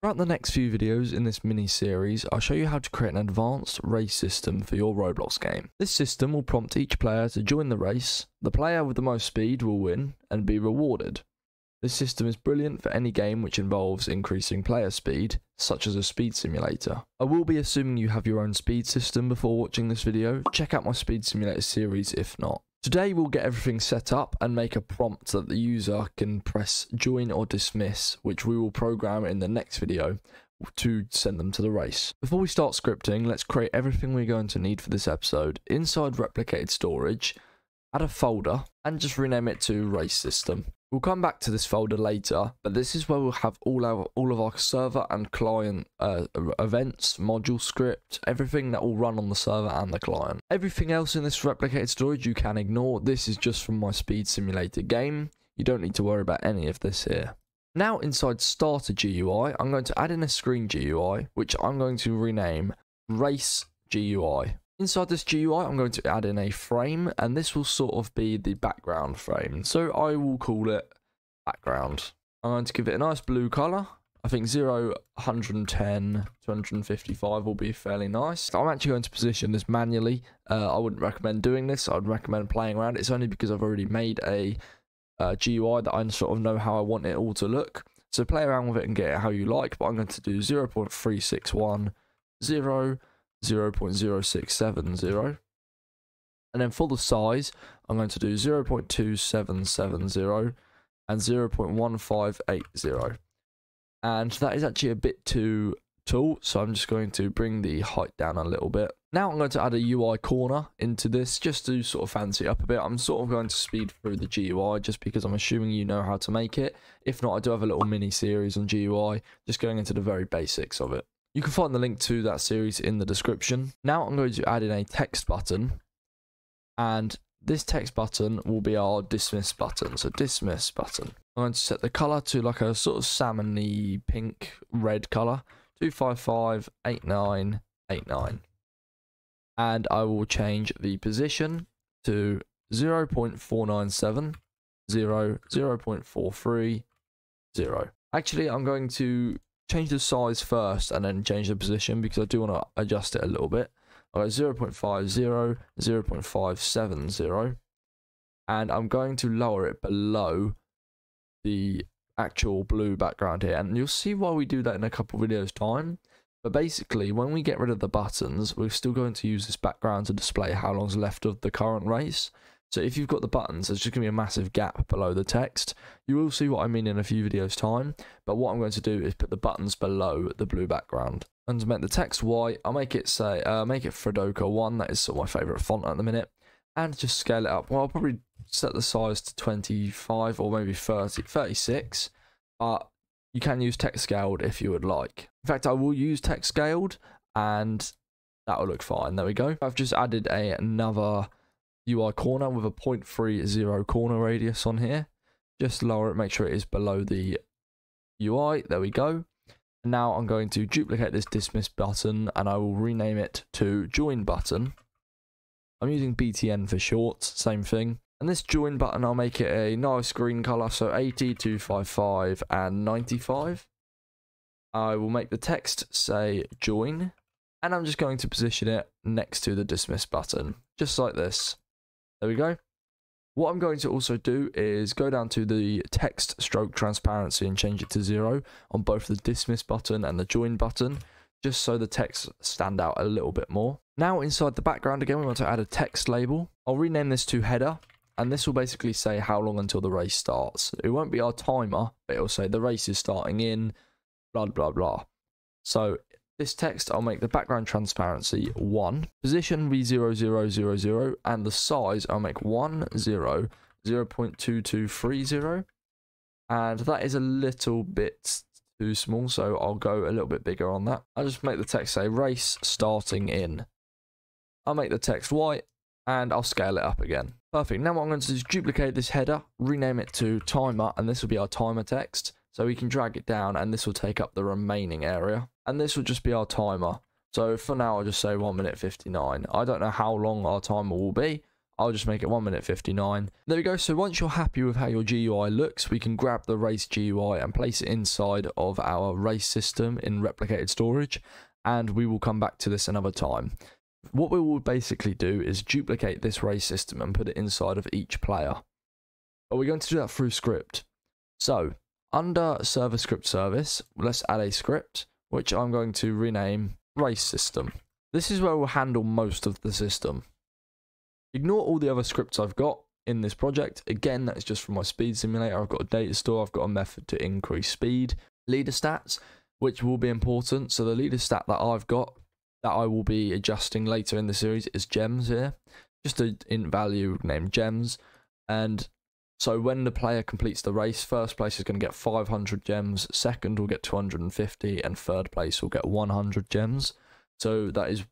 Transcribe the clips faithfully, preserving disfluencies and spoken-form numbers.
Throughout the next few videos in this mini-series, I'll show you how to create an advanced race system for your Roblox game. This system will prompt each player to join the race, the player with the most speed will win and be rewarded. This system is brilliant for any game which involves increasing player speed, such as a speed simulator. I will be assuming you have your own speed system before watching this video. Check out my speed simulator series if not. Today we'll get everything set up and make a prompt that the user can press join or dismiss, which we will program in the next video to send them to the race. Before we start scripting, let's create everything we're going to need for this episode. Inside replicated storage, add a folder and just rename it to RaceSystem. We'll come back to this folder later, but this is where we'll have all our all of our server and client uh, events, module script, everything that will run on the server and the client. Everything else in this replicated storage you can ignore. This is just from my speed simulator game. You don't need to worry about any of this here. Now inside starter G U I, I'm going to add in a screen G U I, which I'm going to rename Race G U I. Inside this G U I, I'm going to add in a frame, and this will sort of be the background frame. So I will call it background. I'm going to give it a nice blue color. I think zero, one ten, two fifty-five will be fairly nice. I'm actually going to position this manually. Uh, I wouldn't recommend doing this. I'd recommend playing around. It's only because I've already made a uh, G U I that I sort of know how I want it all to look. So play around with it and get it how you like, but I'm going to do zero point three six one, zero, zero point zero six seven zero, and then for the size I'm going to do zero point two seven seven zero and zero point one five eight zero, and that is actually a bit too tall, so I'm just going to bring the height down a little bit. Now I'm going to add a U I corner into this just to sort of fancy it up a bit. I'm sort of going to speed through the G U I just because I'm assuming you know how to make it. If not, I do have a little mini series on G U I just going into the very basics of it. You can find the link to that series in the description. Now I'm going to add in a text button, and this text button will be our dismiss button. So dismiss button. I'm going to set the color to like a sort of salmon-y pink red color, two five five eight nine eight nine, and I will change the position to zero point four nine seven, zero, zero point four three zero. Actually, I'm going to change the size first and then change the position because I do want to adjust it a little bit. I'll go zero point five zero, zero point five seven zero, and I'm going to lower it below the actual blue background here, and you'll see why we do that in a couple of videos time. But basically, when we get rid of the buttons, we're still going to use this background to display how long's left of the current race. So if you've got the buttons, there's just going to be a massive gap below the text. You will see what I mean in a few videos time, but what I'm going to do is put the buttons below the blue background. And to make the text white, I'll make it say, uh, make it Fredoka one, that is sort of my favourite font at the minute, and just scale it up. Well, I'll probably set the size to twenty-five or maybe thirty, thirty-six, but you can use text scaled if you would like. In fact, I will use text scaled, and that'll look fine. There we go. I've just added a, another U I corner with a zero point three zero corner radius on here. Just lower it, make sure it is below the U I. There we go. And now I'm going to duplicate this dismiss button and I will rename it to join button. I'm using B T N for short, same thing. And this join button, I'll make it a nice green color, so eighty, two fifty-five and ninety-five. I will make the text say join, and I'm just going to position it next to the dismiss button, just like this. There we go. What I'm going to also do is go down to the text stroke transparency and change it to zero on both the dismiss button and the join button, just so the text stand out a little bit more. Now inside the background again, we want to add a text label. I'll rename this to header, and this will basically say how long until the race starts. It won't be our timer, but it'll say the race is starting in blah, blah, blah. So this text, I'll make the background transparency one, position be zero, zero, zero, zero, and the size I'll make one, zero, zero point two two three zero, and that is a little bit too small, so I'll go a little bit bigger on that. I'll just make the text say race starting in. I'll make the text white and I'll scale it up again. Perfect. Now what I'm going to do is duplicate this header, rename it to timer, and this will be our timer text. So we can drag it down and this will take up the remaining area. And this will just be our timer. So for now, I'll just say one minute fifty-nine. I don't know how long our timer will be. I'll just make it one minute fifty-nine. There we go. So once you're happy with how your G U I looks, we can grab the race G U I and place it inside of our race system in replicated storage, and we will come back to this another time. What we will basically do is duplicate this race system and put it inside of each player. But we're going to do that through script. So under server script service, let's add a script, which I'm going to rename race system. This is where we'll handle most of the system. Ignore all the other scripts I've got in this project. Again, that's just from my speed simulator. I've got a data store. I've got a method to increase speed. Leader stats, which will be important. So the leader stat that I've got that I will be adjusting later in the series is gems here. Just an int value named gems. And so when the player completes the race, first place is going to get five hundred gems. Second will get two hundred fifty. And third place will get one hundred gems. So that is,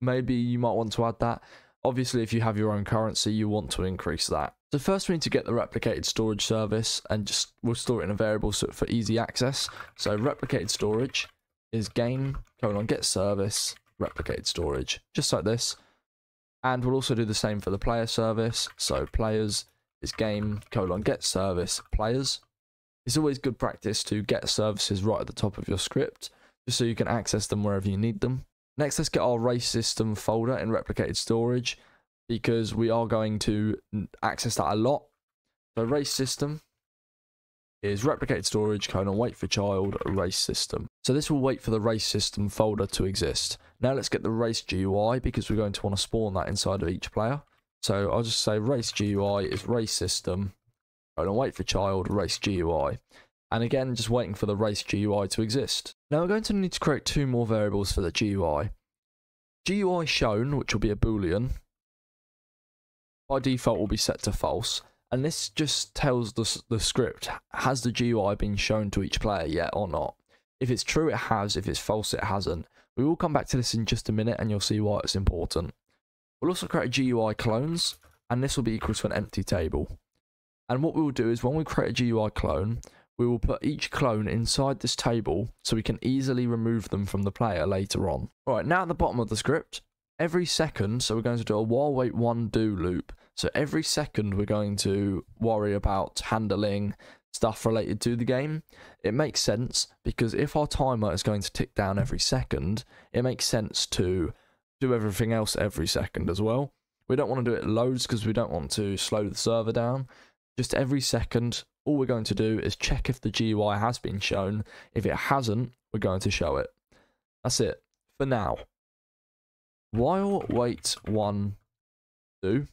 maybe you might want to add that. Obviously, if you have your own currency, you want to increase that. So first we need to get the replicated storage service, and just we'll store it in a variable so for easy access. So replicated storage is game colon get service replicated storage, just like this. And we'll also do the same for the player service. So players is game colon get service players. It's always good practice to get services right at the top of your script, just so you can access them wherever you need them. Next, let's get our race system folder in replicated storage, because we are going to access that a lot. So race system is replicated storage, colon, wait for child, race system. So this will wait for the race system folder to exist. Now let's get the race G U I, because we're going to want to spawn that inside of each player. So I'll just say race G U I is race system, colon, wait for child, race G U I. And again, just waiting for the race G U I to exist. Now we're going to need to create two more variables for the G U I. G U I shown, which will be a Boolean, by default will be set to false. And this just tells the, the script, has the G U I been shown to each player yet or not? If it's true, it has. If it's false, it hasn't. We will come back to this in just a minute and you'll see why it's important. We'll also create a G U I clones, and this will be equal to an empty table. And what we will do is when we create a G U I clone, we will put each clone inside this table so we can easily remove them from the player later on. All right, now at the bottom of the script, every second, so we're going to do a while wait one do loop. So every second we're going to worry about handling stuff related to the game. It makes sense, because if our timer is going to tick down every second, it makes sense to do everything else every second as well. We don't want to do it loads because we don't want to slow the server down. Just every second, all we're going to do is check if the G U I has been shown. If it hasn't, we're going to show it. That's it for now. While wait one do,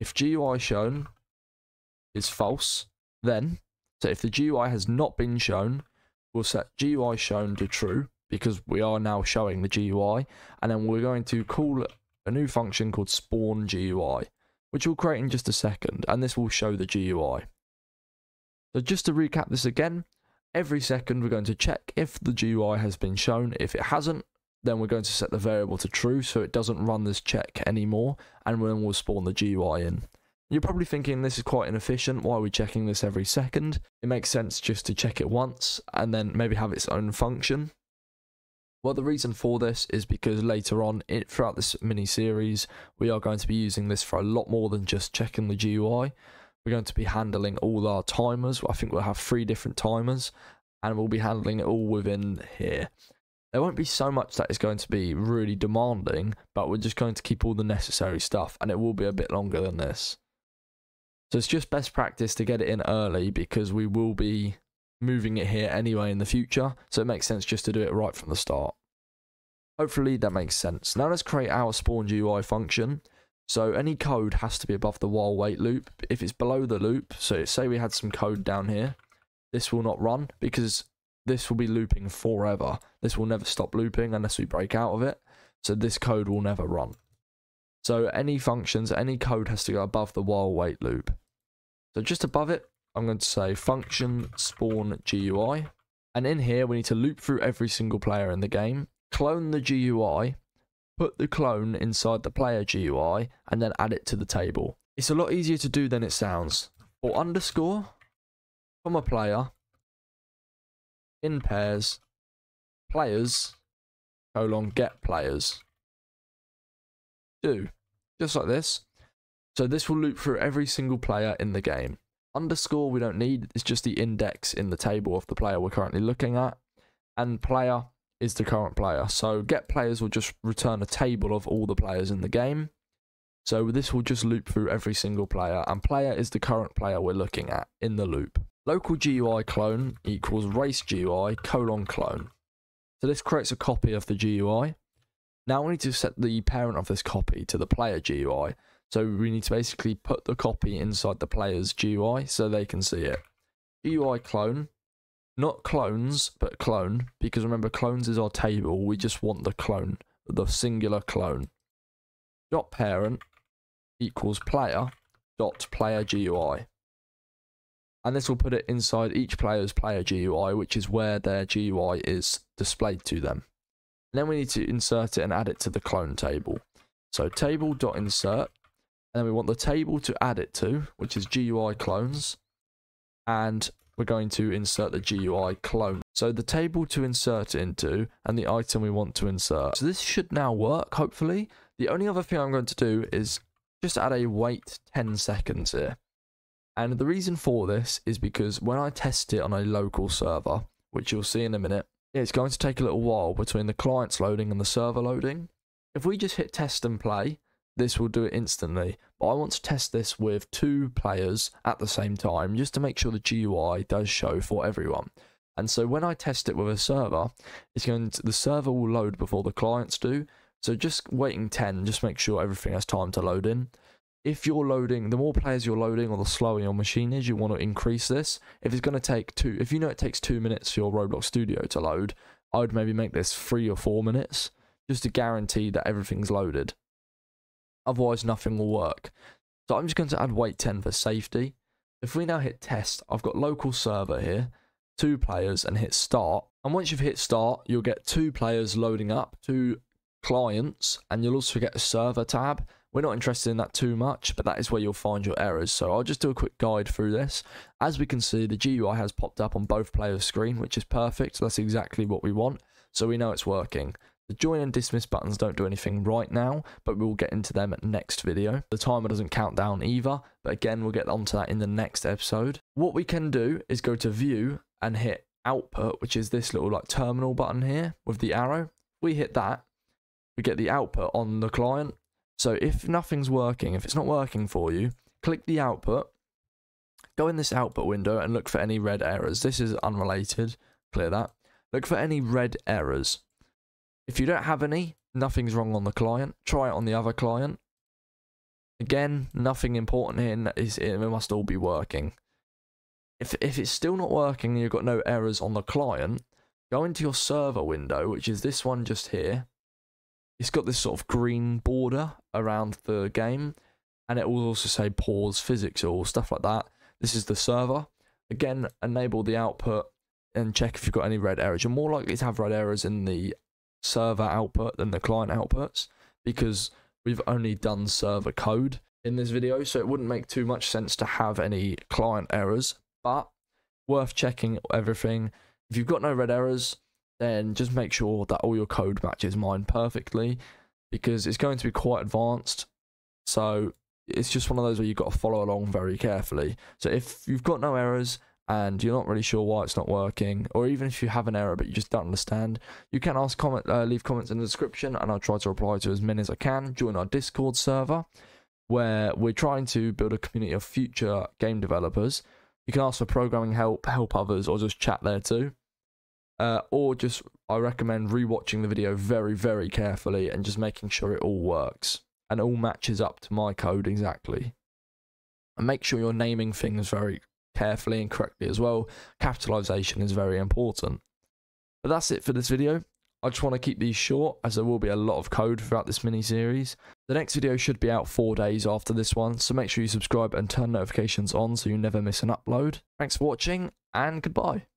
if G U I shown is false, then, so if the G U I has not been shown, we'll set G U I shown to true, because we are now showing the G U I, and then we're going to call a new function called spawn G U I, which we'll create in just a second, and this will show the G U I. So just to recap this again, every second we're going to check if the G U I has been shown. If it hasn't, then we're going to set the variable to true so it doesn't run this check anymore, and then we'll spawn the G U I in. You're probably thinking this is quite inefficient, why are we checking this every second? It makes sense just to check it once and then maybe have its own function. Well, the reason for this is because later on, it, throughout this mini-series, we are going to be using this for a lot more than just checking the G U I. We're going to be handling all our timers. I think we'll have three different timers, and we'll be handling it all within here. There won't be so much that is going to be really demanding, but we're just going to keep all the necessary stuff, and it will be a bit longer than this. So it's just best practice to get it in early, because we will be moving it here anyway in the future, so it makes sense just to do it right from the start. Hopefully that makes sense. Now let's create our spawn G U I function. So any code has to be above the while wait loop. If it's below the loop, so say we had some code down here, this will not run, because this will be looping forever. This will never stop looping unless we break out of it, so this code will never run. So any functions, any code has to go above the while wait loop. So just above it, I'm going to say function spawn G U I, and in here we need to loop through every single player in the game, clone the G U I, put the clone inside the player G U I, and then add it to the table. It's a lot easier to do than it sounds. For underscore from a player in pairs players colon get players do, just like this. So this will loop through every single player in the game. Underscore we don't need, it's just the index in the table of the player we're currently looking at. And player is the current player. So get players will just return a table of all the players in the game. So this will just loop through every single player, and player is the current player we're looking at in the loop. Local G U I clone equals race G U I colon clone. So this creates a copy of the G U I. Now we need to set the parent of this copy to the player G U I. So we need to basically put the copy inside the player's G U I so they can see it. G U I clone, not clones, but clone, because remember clones is our table. We just want the clone, the singular clone. Dot parent equals player dot player G U I. And this will put it inside each player's player G U I, which is where their G U I is displayed to them. And then we need to insert it and add it to the clone table. So table.insert, and then we want the table to add it to, which is G U I clones. And we're going to insert the G U I clone. So the table to insert it into and the item we want to insert. So this should now work, hopefully. The only other thing I'm going to do is just add a wait ten seconds here. And the reason for this is because when I test it on a local server, which you'll see in a minute, it's going to take a little while between the client's loading and the server loading. If we just hit test and play, this will do it instantly. But I want to test this with two players at the same time, just to make sure the G U I does show for everyone. And so when I test it with a server, it's going to, the server will load before the clients do. So just waiting ten, just make sure everything has time to load in. If you're loading, the more players you're loading or the slower your machine is, you want to increase this. If it's going to take two, if you know it takes two minutes for your Roblox Studio to load, I would maybe make this three or four minutes just to guarantee that everything's loaded. Otherwise, nothing will work. So I'm just going to add wait ten for safety. If we now hit test, I've got local server here, two players, and hit start. And once you've hit start, you'll get two players loading up, two clients, and you'll also get a server tab. We're not interested in that too much, but that is where you'll find your errors. So I'll just do a quick guide through this. As we can see, the G U I has popped up on both players' screen, which is perfect. That's exactly what we want. So we know it's working. The join and dismiss buttons don't do anything right now, but we'll get into them next video. The timer doesn't count down either, but again, we'll get onto that in the next episode. What we can do is go to view and hit output, which is this little like terminal button here with the arrow. We hit that, we get the output on the client. So if nothing's working, if it's not working for you, click the output, go in this output window and look for any red errors. This is unrelated, clear that. Look for any red errors. If you don't have any, nothing's wrong on the client. Try it on the other client. Again, nothing important here, is it must all be working. If, if it's still not working and you've got no errors on the client, go into your server window, which is this one just here. It's got this sort of green border around the game, and it will also say pause physics or stuff like that. This is the server. Again, enable the output and check if you've got any red errors. You're more likely to have red errors in the server output than the client outputs, because we've only done server code in this video, so it wouldn't make too much sense to have any client errors, but worth checking everything. If you've got no red errors, then just make sure that all your code matches mine perfectly, because it's going to be quite advanced. So it's just one of those where you've got to follow along very carefully. So if you've got no errors and you're not really sure why it's not working, or even if you have an error but you just don't understand, you can ask comment, uh, leave comments in the description, and I'll try to reply to as many as I can. Join our Discord server, where we're trying to build a community of future game developers. You can ask for programming help, help others, or just chat there too. Uh, or just, I recommend rewatching the video very, very carefully and just making sure it all works and all matches up to my code exactly. And make sure you're naming things very carefully and correctly as well. Capitalization is very important. But that's it for this video. I just want to keep these short, as there will be a lot of code throughout this mini-series. The next video should be out four days after this one, so make sure you subscribe and turn notifications on so you never miss an upload. Thanks for watching, and goodbye.